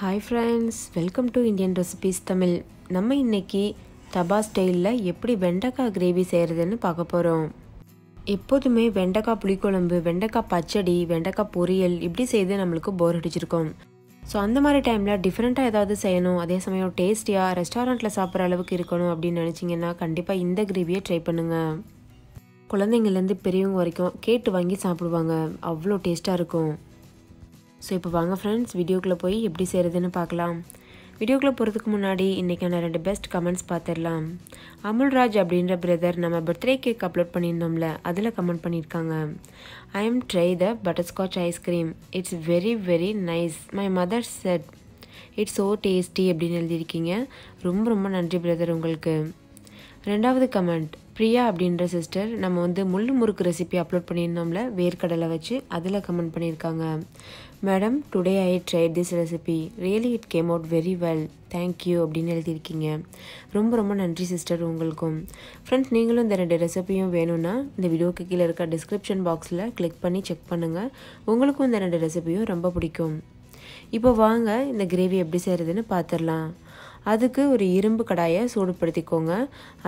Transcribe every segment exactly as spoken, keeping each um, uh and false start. Hi friends, welcome to Indian Recipes Tamil. நம்ம இன்னைக்கு தபா ஸ்டைல்ல எப்படி வெண்டைக்காய் கிரேவி செய்யறதுன்னு பார்க்க போறோம். எப்போதுமே வெண்டைக்காய் புளிக்குழம்பு, வெண்டைக்காய் பச்சடி, வெண்டைக்காய் பொரியல் இப்படி செய்து நமக்கு போர் அடிச்சிருக்கும். சோ அந்த மாதிரி டைம்ல டிஃபரண்டா ஏதாவது செய்யணும், அதே சமயம் டேஸ்டியா ரெஸ்டாரன்ட்ல சாப்பிற அளவுக்கு இருக்கணும் அப்படி நினைச்சீங்கன்னா கண்டிப்பா இந்த கிரேவியை ட்ரை பண்ணுங்க. குழந்தைங்கல இருந்து பெரியவங்க வரைக்கும் கேட் வாங்கி சாப்பிடுவாங்க, அவ்ளோ டேஸ்டா இருக்கும். சோ இப்போ வாங்க फ्रेंड्स வீடியோக்குள்ள போய் எப்படி செய்யறதுன்னு பார்க்கலாம். வீடியோக்குள்ள போறதுக்கு முன்னாடி இன்னைக்கான ரெண்டு பெஸ்ட் கமெண்ட்ஸ் பாத்திரலாம். அமுல்ராஜ் அப்படிங்கற பிரதர் நம்ம बर्थडे கேக் அப்லோட் பண்ணிருந்தோம்ல, அதுல கமெண்ட் பண்ணிருக்காங்க. I am try the butterscotch ice cream. It's very very nice. My mother said it's so tasty அப்படினு எழுதிருக்கீங்க. ரொம்ப ரொம்ப நன்றி பிரதர் உங்களுக்கு. இரண்டாவது கமெண்ட் பிரியா அப்படிங்கற சிஸ்டர் நம்ம வந்து முள்ளு முறுக்கு ரெசிபி அப்லோட் பண்ணிருந்தோம்ல, வேர்க்கடலை வச்சு, அதுல கமெண்ட் பண்ணிருக்காங்க. Madam, today I tried this recipe. Really it came out very well. Thank you அப்படினு எழுதிருக்கீங்க. ரொம்ப ரொம்ப நன்றி சிஸ்டர் உங்களுக்கும். फ्रेंड्स நீங்களும் இந்த ரெண்டு ரெசிபியும் வேணும்னா இந்த வீடியோக்கு கீழ இருக்க description box-ல click பண்ணி செக் பண்ணுங்க. உங்களுக்கும் இந்த ரெண்டு ரெசிபியும் ரொம்ப பிடிக்கும். இப்போ வாங்க இந்த கிரேவி எப்படி செய்யறதுன்னு பாத்திரலாம். அதுக்கு ஒரு இரும்பு கடாயை சூடுபடுத்திக்கோங்க.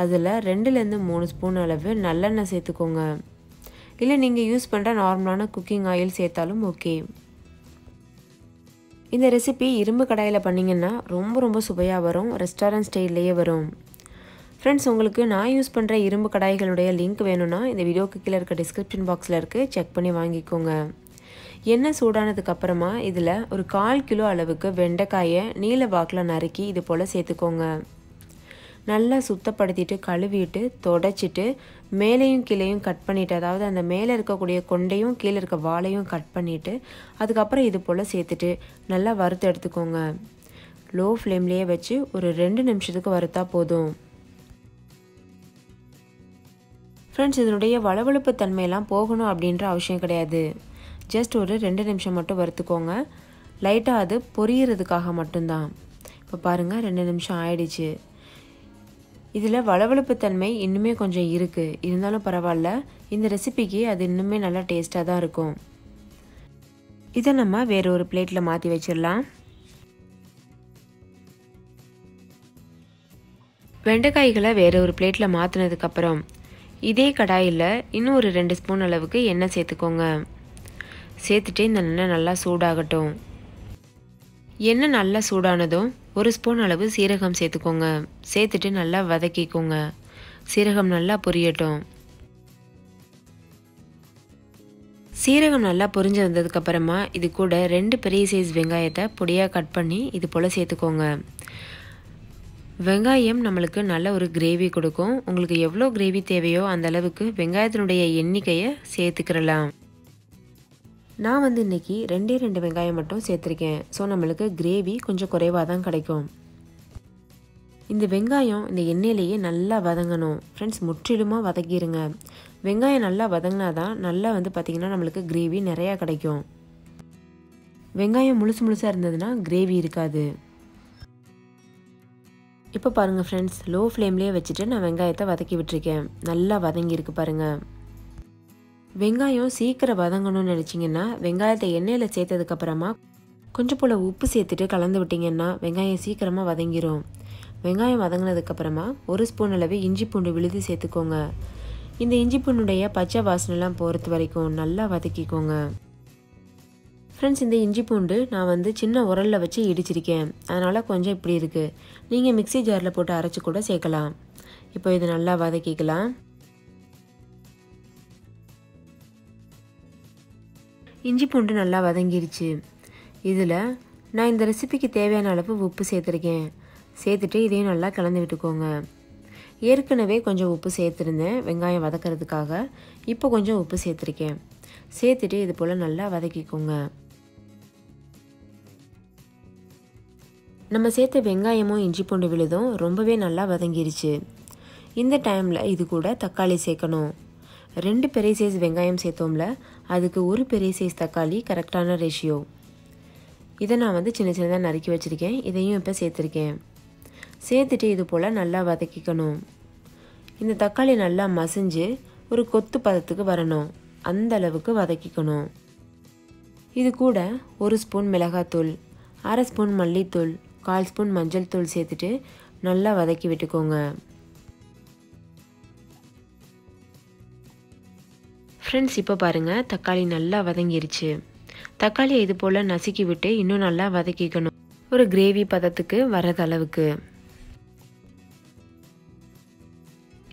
அதுல ரெண்டுல இருந்து மூணு ஸ்பூன் அளவு நல்லெண்ணெய் சேர்த்துக்கோங்க. இல்ல நீங்க யூஸ் பண்ற நார்மலான குக்கிங் ஆயில் சேர்த்தாலும் ஓகே. இந்த ரெசிபி இரும்பு கடாயில பண்ணீங்கன்னா ரொம்ப ரொம்ப சுவையா வரும், ரெஸ்டாரன்ட் ஸ்டைல்லயே வரும். फ्रेंड्स உங்களுக்கு நான் யூஸ் பண்ற இரும்பு கடாய்களோட லிங்க் வேணும்னா இந்த வீடியோக்கு கீழ இருக்க description box-ல இருக்கு, செக் பண்ணி வாங்கிக்கோங்க. எண்ணெய் சூடானதுக்கு அப்புறமா இதுல ஒரு கால் கிலோ அளவுக்கு வெண்டைக்காயை நீல வாக்குல நறுக்கி இது போல சேர்த்துக்கோங்க. நல்லா சுத்தப்படுத்திட்டு கழுவிட்டு தொடச்சிட்டு மேலையும் கீழையும் கட் பண்ணிட்டு, அதாவது அந்த மேலே இருக்கக்கூடிய கொண்டையும் கீழ இருக்க வாளையும் கட் பண்ணிட்டு அதுக்கு அப்புறம் இது போல சேர்த்துட்டு நல்லா வறுத்து எடுத்துக்கோங்க. லோ ஃப்ளேம்லயே வச்சு ஒரு ரெண்டு நிமிஷத்துக்கு வறுத்தா போதும். फ्रेंड्स இதனுடைய வளவளப்பு தன்மை எல்லாம் போகணும் அப்படிங்கற அவசியம் கிடையாது. ஜஸ்ட் ஒரு ரெண்டு நிமிஷம் மட்டும் வறுத்துக்கோங்க. லைட்டா அது பொரியறதுக்காக மட்டும் தான். இப்ப பாருங்க ரெண்டு நிமிஷம் ஆயிடுச்சு. இதுல வளவளப்பு தன்மை இன்னுமே கொஞ்சம் இருக்கு, இருந்தாலும் பரவாயில்ல, இந்த ரெசிபிக்கு அது இன்னுமே நல்ல டேஸ்டா தான் இருக்கும். இத நம்ம வேற ஒரு பிளேட்ல மாத்தி வச்சிரலாம். வெண்டைக்காய்களை வேற ஒரு பிளேட்ல மாத்துனதுக்கு அப்புறம் இதே கடாயில இன்னும் ஒரு ரெண்டு ஸ்பூன் அளவுக்கு எண்ணெய் சேர்த்துக்கோங்க. சேர்த்துட்டு இந்த எண்ணெய் நல்லா சூடாகட்டும். எண்ணெய் நல்லா சூடானதும் ஒரு ஸ்பூன் அளவு சீரகம் சேர்த்துக்கோங்க. சேர்த்துட்டு நல்லா வதக்கிக்கோங்க. சீரகம் நல்லா பொரியட்டும். சீரகம் நல்லா பொரிஞ்சு வந்ததுக்கு அப்புறமா இது கூட ரெண்டு பெரிய சைஸ் வெங்காயத்தை பொடியா கட் பண்ணி இது போல சேர்த்துக்கோங்க. வெங்காயம் நமக்கு நல்ல ஒரு கிரேவி கொடுக்கும். உங்களுக்கு எவ்வளவு கிரேவி தேவையோ அந்த அளவுக்கு வெங்காயத்தினுடைய எண்ணிக்கையை சேர்த்துக்கலாம். நான் வந்து இன்னைக்கு ரெண்டே ரெண்டு வெங்காயம் மட்டும் சேர்த்திருக்கேன். சோ நமக்கு கிரேவி கொஞ்சம் குறைவா தான் கிடைக்கும். இந்த வெங்காயம் இந்த எண்ணெயிலேயே நல்லா வதங்கணும். फ्रेंड्स முற்றிலுமா வதக்கிடுங்க. வெங்காயம் நல்லா வதங்கினாதான் நல்லா வந்து பாத்தீங்கன்னா நமக்கு கிரேவி நிறைய கிடைக்கும். வெங்காயம் முழுசு முழுசா இருந்ததுனா கிரேவி இருக்காது. இப்போ பாருங்க फ्रेंड्स லோ ஃப்ளேம்லயே வச்சிட்டு நான் வெங்காயத்தை வதக்கி விட்டுருக்கேன். நல்லா வதங்கி இருக்கு பாருங்க. வெங்காயம் சீக்கிரம் வதங்கணும்னு நினைச்சீங்கன்னா வெங்காயத்தை எண்ணெயில சேர்த்ததுக்கு அப்புறமா கொஞ்சம் போல உப்பு சேர்த்துட்டு கலந்து விட்டீங்கன்னா வெங்காயம் சீக்கிரமா வதங்கிரும். வெங்காயம் வதங்கினதுக்கு அப்புறமா ஒரு ஸ்பூன் அளவு இஞ்சி பூண்டு விழுது சேர்த்துக்கோங்க. இந்த இஞ்சி பூண்டுடைய பச்சை வாசனை எல்லாம் போறது வரைக்கும் நல்லா வதக்கிக்கோங்க. फ्रेंड्स இந்த இஞ்சி பூண்டு நான் வந்து சின்ன உரல்ல வச்சு இடிச்சிருக்கேன், அதனால கொஞ்சம் இப்படி இருக்கு. நீங்க மிக்ஸி ஜார்ல போட்டு அரைச்சு கூட சேர்க்கலாம். இப்போ இது நல்லா வதக்கிக்கலாம். இஞ்சி பூண்டு நல்லா வதங்கிருச்சு. இதில் நான் இந்த ரெசிபிக்கு தேவையான அளவு உப்பு சேர்த்துருக்கேன். சேர்த்துட்டு இதையும் நல்லா கலந்து விட்டுக்கோங்க. ஏற்கனவே கொஞ்சம் உப்பு சேர்த்துருந்தேன் வெங்காயம் வதக்கிறதுக்காக, இப்போ கொஞ்சம் உப்பு சேர்த்துருக்கேன். சேர்த்துட்டு இது போல் நல்லா வதக்கிக்கோங்க. நம்ம சேர்த்த வெங்காயமும் இஞ்சி பூண்டு விழுதும் ரொம்பவே நல்லா வதங்கிருச்சு. இந்த டைமில் இது கூட தக்காளி சேர்க்கணும். ரெண்டு பெரிய சைஸ் வெங்காயம் சேர்த்தோம்ல, அதுக்கு ஒரு பெரிய சைஸ் தக்காளி கரெக்டான ரேஷியோ. இதை நான் வந்து சின்ன சின்னதாக நறுக்கி வச்சுருக்கேன், இதையும் இப்போ சேர்த்துருக்கேன். சேர்த்துட்டு இது போல் நல்லா வதக்கிக்கணும். இந்த தக்காளி நல்லா மசிஞ்சு ஒரு கொத்து பதத்துக்கு வரணும், அந்த அளவுக்கு வதக்கிக்கணும். இது கூட ஒரு ஸ்பூன் மிளகாத்தூள், அரை ஸ்பூன் மல்லித்தூள், கால் ஸ்பூன் மஞ்சள் தூள் சேர்த்துட்டு நல்லா வதக்கி விட்டுக்கோங்க. ஃப்ரெண்ட்ஸ், இப்போ பாருங்கள் தக்காளி நல்லா வதங்கிருச்சு. தக்காளியை இது போல் நசுக்கி விட்டு இன்னும் நல்லா வதக்கிக்கணும், ஒரு கிரேவி பதத்துக்கு வரது அளவுக்கு.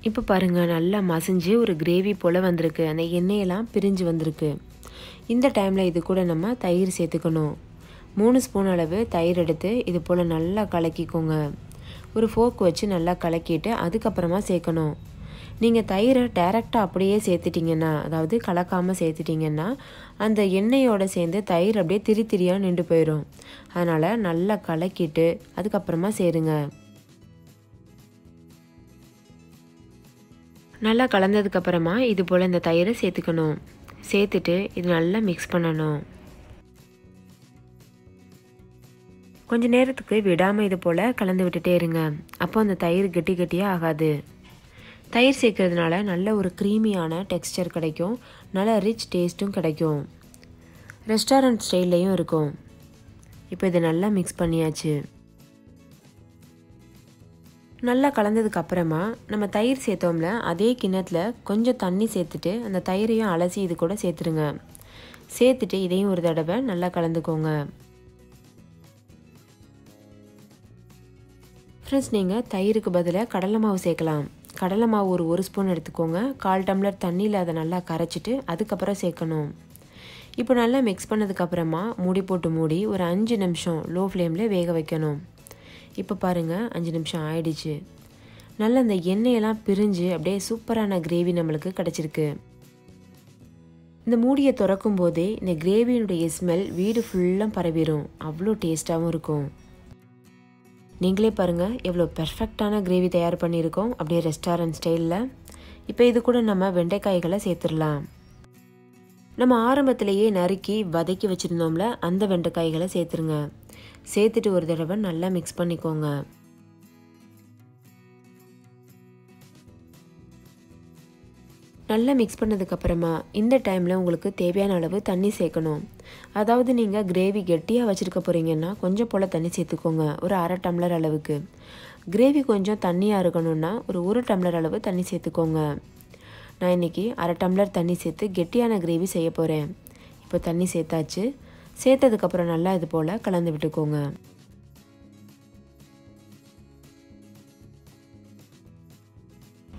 இப்போ பாருங்கள் நல்லா மசிஞ்சு ஒரு கிரேவி போல் வந்திருக்கு, அந்த எண்ணெயெல்லாம் பிரிஞ்சு வந்திருக்கு. இந்த டைமில் இது கூட நம்ம தயிர் சேர்த்துக்கணும். மூணு ஸ்பூன் அளவு தயிர் எடுத்து இது போல் நல்லா கலக்கிக்கோங்க. ஒரு ஃபோர்க் வச்சு நல்லா கலக்கிட்டு அதுக்கப்புறமா சேர்க்கணும். நீங்கள் தயிரை டைரெக்டாக அப்படியே சேர்த்துட்டிங்கன்னா, அதாவது கலக்காமல் சேர்த்துட்டிங்கன்னா, அந்த எண்ணெயோடு சேர்ந்து தயிர் அப்படியே திரி திரியாக நின்று போயிடும். அதனால் நல்லா கலக்கிட்டு அதுக்கப்புறமா சேருங்க. நல்லா கலந்ததுக்கப்புறமா இது போல் இந்த தயிரை சேர்த்துக்கணும். சேர்த்துட்டு இது நல்லா மிக்ஸ் பண்ணணும். கொஞ்ச நேரத்துக்கு விடாமல் இது போல் கலந்து விட்டுட்டே இருங்க. அப்போ அந்த தயிர் கெட்டி கெட்டியாக ஆகாது. தயிர் சேர்க்கறதுனால நல்ல ஒரு க்ரீமியான டெக்ஸ்சர் கிடைக்கும், நல்ல ரிச் டேஸ்ட்டும் கிடைக்கும், ரெஸ்டாரண்ட் ஸ்டைல்லையும் இருக்கும். இப்போ இதை நல்லா மிக்ஸ் பண்ணியாச்சு. நல்லா கலந்ததுக்கப்புறமா நம்ம தயிர் சேர்த்தோம்ல, அதே கிண்ணத்தில் கொஞ்சம் தண்ணி சேர்த்துட்டு அந்த தயிரையும் அலசி இது கூட சேர்த்துருங்க. சேர்த்துட்டு இதையும் ஒரு தடவை நல்லா கலந்துக்கோங்க. ஃப்ரெண்ட்ஸ், நீங்கள் தயிருக்கு பதிலாக கடலை மாவு சேர்க்கலாம். கடலை மாவு ஒரு ஒரு ஸ்பூன் எடுத்துக்கோங்க. கால் டம்ளர் தண்ணியில் அதை நல்லா கரைச்சிட்டு அதுக்கப்புறம் சேர்க்கணும். இப்போ நல்லா மிக்ஸ் பண்ணதுக்கப்புறமா மூடி போட்டு மூடி ஒரு அஞ்சு நிமிஷம் லோ ஃப்ளேமில் வேக வைக்கணும். இப்போ பாருங்கள் அஞ்சு நிமிஷம் ஆயிடுச்சு. நல்லா அந்த எண்ணெயெல்லாம் பிரிஞ்சு அப்படியே சூப்பரான கிரேவி நம்மளுக்கு கிடச்சிருக்கு. இந்த மூடியை திறக்கும் போதே இந்த கிரேவியினுடைய ஸ்மெல் வீடு ஃபுல்லாக பரவிடும், அவ்வளோ டேஸ்ட்டாகவும் இருக்கும். நீங்களே பாருங்கள் எவ்வளோ பெர்ஃபெக்டான கிரேவி தயார் பண்ணியிருக்கோம், அப்படியே ரெஸ்டாரண்ட் ஸ்டைலில். இப்போ இது கூட நம்ம வெண்டைக்காய்களை சேர்த்துடலாம். நம்ம ஆரம்பத்திலேயே நறுக்கி வதக்கி வச்சுருந்தோம்ல, அந்த வெண்டைக்காய்களை சேர்த்துருங்க. சேர்த்துட்டு ஒரு தடவை நல்லா மிக்ஸ் பண்ணிக்கோங்க. நல்லா மிக்ஸ் பண்ணதுக்கப்புறமா இந்த டைமில் உங்களுக்கு தேவையான அளவு தண்ணி சேர்க்கணும். அதாவது நீங்கள் கிரேவி கெட்டியாக வச்சுருக்க போகிறீங்கன்னா கொஞ்சம் போல் தண்ணி சேர்த்துக்கோங்க, ஒரு அரை டம்ளர் அளவுக்கு. கிரேவி கொஞ்சம் தண்ணியாக இருக்கணும்னா ஒரு ஒரு டம்ளர் அளவு தண்ணி சேர்த்துக்கோங்க. நான் இன்றைக்கி அரை டம்ளர் தண்ணி சேர்த்து கெட்டியான கிரேவி செய்ய போகிறேன். இப்போ தண்ணி சேர்த்தாச்சு. சேர்த்ததுக்கப்புறம் நல்லா இது போல் கலந்து விட்டுக்கோங்க.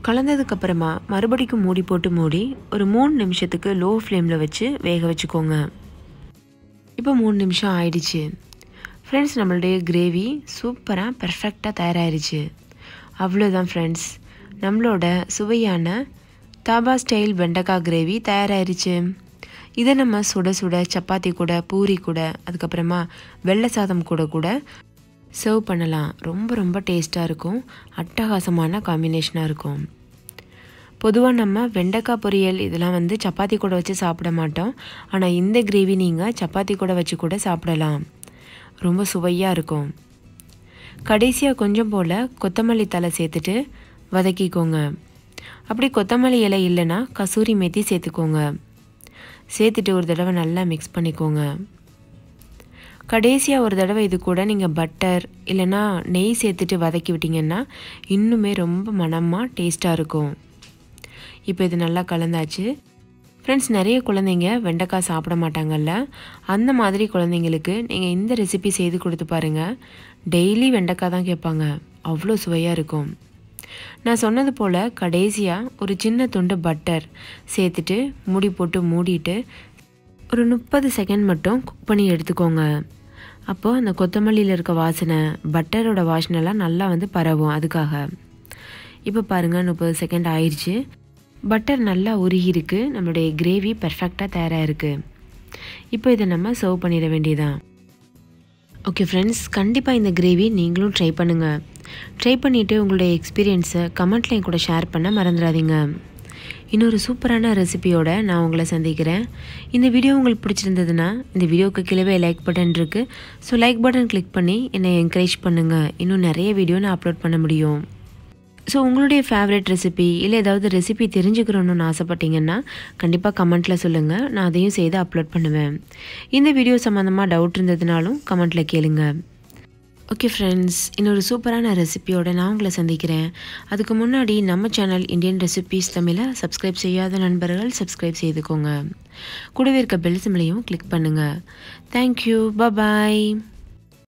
கலந்ததுக்கப்புறமா மறுபடிக்கும் மூடி போட்டு மூடி ஒரு மூணு நிமிஷத்துக்கு லோ ஃப்ளேமில் வச்சு வேக வச்சுக்கோங்க. இப்போ மூணு நிமிஷம் ஆயிடுச்சு. ஃப்ரெண்ட்ஸ், நம்மளுடைய கிரேவி சூப்பராக பர்ஃபெக்டாக தயாராகிடுச்சு. அவ்வளோதான் ஃப்ரெண்ட்ஸ், நம்மளோட சுவையான தாபா ஸ்டைல் வெண்டைக்காய் கிரேவி தயாராகிடுச்சு. இதை நம்ம சுட சுட சப்பாத்தி கூட, பூரி கூட, அதுக்கப்புறமா வெள்ளை சாதம் கூட கூட சர்வ் பண்ணலாம். ரொம்ப ரொம்ப டேஸ்ட்டாக இருக்கும், அட்டகாசமான காம்பினேஷனாக இருக்கும். பொதுவாக நம்ம வெண்டைக்காய் பொரியல் இதெல்லாம் வந்து சப்பாத்தி கூட வச்சு சாப்பிட மாட்டோம். ஆனால் இந்த கிரேவி நீங்கள் சப்பாத்தி கூட வச்சு கூட சாப்பிடலாம், ரொம்ப சுவையாக இருக்கும். கடைசியாக கொஞ்சம் போல் கொத்தமல்லி தலை சேர்த்துட்டு வதக்கிக்கோங்க. அப்படி கொத்தமல்லி இலை இல்லைன்னா கசூரி மேத்தி சேர்த்துக்கோங்க. சேர்த்துட்டு ஒரு தடவை நல்லா மிக்ஸ் பண்ணிக்கோங்க. கடைசியாக ஒரு தடவை இது கூட நீங்கள் பட்டர் இல்லைன்னா நெய் சேர்த்துட்டு வதக்கி விட்டிங்கன்னா இன்னுமே ரொம்ப மனமாக டேஸ்ட்டாக இருக்கும். இப்போ இது நல்லா கலந்தாச்சு. ஃப்ரெண்ட்ஸ், நிறைய குழந்தைங்க வெண்டைக்காய் சாப்பிட மாட்டாங்கல்ல, அந்த மாதிரி குழந்தைங்களுக்கு நீங்கள் இந்த ரெசிபி செய்து கொடுத்து பாருங்கள். டெய்லி வெண்டைக்காய் தான் கேட்பாங்க, அவ்வளோ சுவையாக இருக்கும். நான் சொன்னது போல் கடைசியாக ஒரு சின்ன துண்டு பட்டர் சேர்த்துட்டு மூடி போட்டு மூடிட்டு ஒரு முப்பது செகண்ட் மட்டும் குக் பண்ணி எடுத்துக்கோங்க. அப்போது அந்த கொத்தமல்லியில் இருக்க வாசனை, பட்டரோட வாசனைலாம் நல்லா வந்து பரவும். அதுக்காக இப்போ பாருங்கள் முப்பது செகண்ட் ஆயிடுச்சு. பட்டர் நல்லா உருகிருக்கு, நம்மளுடைய கிரேவி பர்ஃபெக்டாக தயாராக இருக்குது. இப்போ இதை நம்ம சர்வ் பண்ணிட வேண்டியதான். ஓகே ஃப்ரெண்ட்ஸ், கண்டிப்பாக இந்த கிரேவி நீங்களும் ட்ரை பண்ணுங்கள். ட்ரை பண்ணிவிட்டு உங்களுடைய எக்ஸ்பீரியன்ஸை கமெண்ட்லையும் கூட ஷேர் பண்ண மறந்துடாதீங்க. இன்னொரு சூப்பரான ரெசிபியோடு நான் உங்களை சந்திக்கிறேன். இந்த வீடியோ உங்களுக்கு பிடிச்சிருந்ததுன்னா இந்த வீடியோவுக்கு கீழே லைக் பட்டன் இருக்குது, ஸோ லைக் பட்டன் கிளிக் பண்ணி என்னை என்கரேஜ் பண்ணுங்கள். இன்னும் நிறைய வீடியோ நான் அப்லோட் பண்ண முடியும். So, your favorite recipe or any recipe you want to know, please tell us in the comments. I will upload it. If you have doubt in this video, please comment below. Okay friends, this is a super recipe that I will tell you. That's why our channel Indian Recipes Tamil, subscribe to subscribe to our channel. Click on the bell. Thank you. Bye-bye.